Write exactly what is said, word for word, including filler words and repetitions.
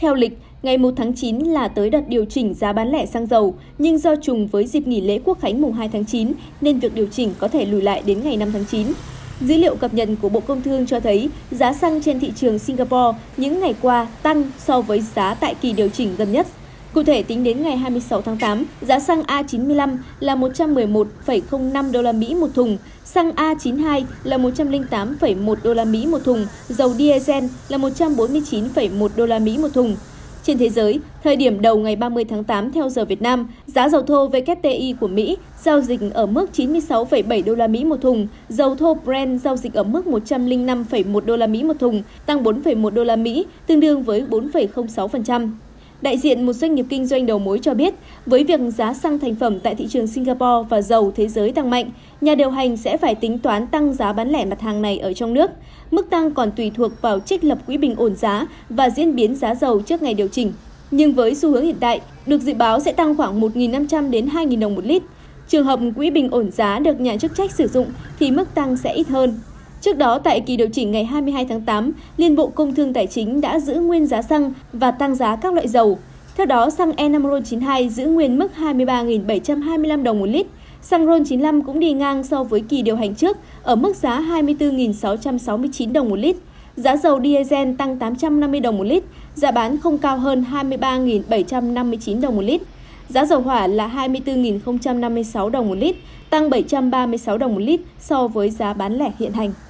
Theo lịch, ngày mùng một tháng chín là tới đợt điều chỉnh giá bán lẻ xăng dầu, nhưng do trùng với dịp nghỉ lễ Quốc khánh mùng hai tháng chín nên việc điều chỉnh có thể lùi lại đến ngày năm tháng chín. Dữ liệu cập nhật của Bộ Công Thương cho thấy giá xăng trên thị trường Singapore những ngày qua tăng so với giá tại kỳ điều chỉnh gần nhất. Cụ thể, tính đến ngày hai mươi sáu tháng tám, giá xăng A chín mươi lăm là một trăm mười một phẩy không năm đô la Mỹ một thùng, xăng A chín mươi hai là một trăm lẻ tám phẩy một đô la Mỹ một thùng, dầu diesel là một trăm bốn mươi chín phẩy một đô la Mỹ một thùng. Trên thế giới, thời điểm đầu ngày ba mươi tháng tám theo giờ Việt Nam, giá dầu thô W T I của Mỹ giao dịch ở mức chín mươi sáu phẩy bảy đô la Mỹ một thùng, dầu thô Brent giao dịch ở mức một trăm lẻ năm phẩy một đô la Mỹ một thùng, tăng bốn phẩy một đô la Mỹ, tương đương với bốn phẩy không sáu phần trăm. Đại diện một doanh nghiệp kinh doanh đầu mối cho biết, với việc giá xăng thành phẩm tại thị trường Singapore và dầu thế giới tăng mạnh, nhà điều hành sẽ phải tính toán tăng giá bán lẻ mặt hàng này ở trong nước. Mức tăng còn tùy thuộc vào trích lập quỹ bình ổn giá và diễn biến giá dầu trước ngày điều chỉnh. Nhưng với xu hướng hiện tại, được dự báo sẽ tăng khoảng một nghìn năm trăm đến hai nghìn đồng một lít. Trường hợp quỹ bình ổn giá được nhà chức trách sử dụng thì mức tăng sẽ ít hơn. Trước đó, tại kỳ điều chỉnh ngày hai mươi hai tháng tám, Liên Bộ Công Thương Tài chính đã giữ nguyên giá xăng và tăng giá các loại dầu. Theo đó, xăng E năm R O N chín hai giữ nguyên mức hai mươi ba nghìn bảy trăm hai mươi lăm đồng một lít. Xăng R O N chín lăm cũng đi ngang so với kỳ điều hành trước, ở mức giá hai mươi tư nghìn sáu trăm sáu mươi chín đồng một lít. Giá dầu diesel tăng tám trăm năm mươi đồng một lít, giá bán không cao hơn hai mươi ba nghìn bảy trăm năm mươi chín đồng một lít. Giá dầu hỏa là hai mươi tư nghìn không trăm năm mươi sáu đồng một lít, tăng bảy trăm ba mươi sáu đồng một lít so với giá bán lẻ hiện hành.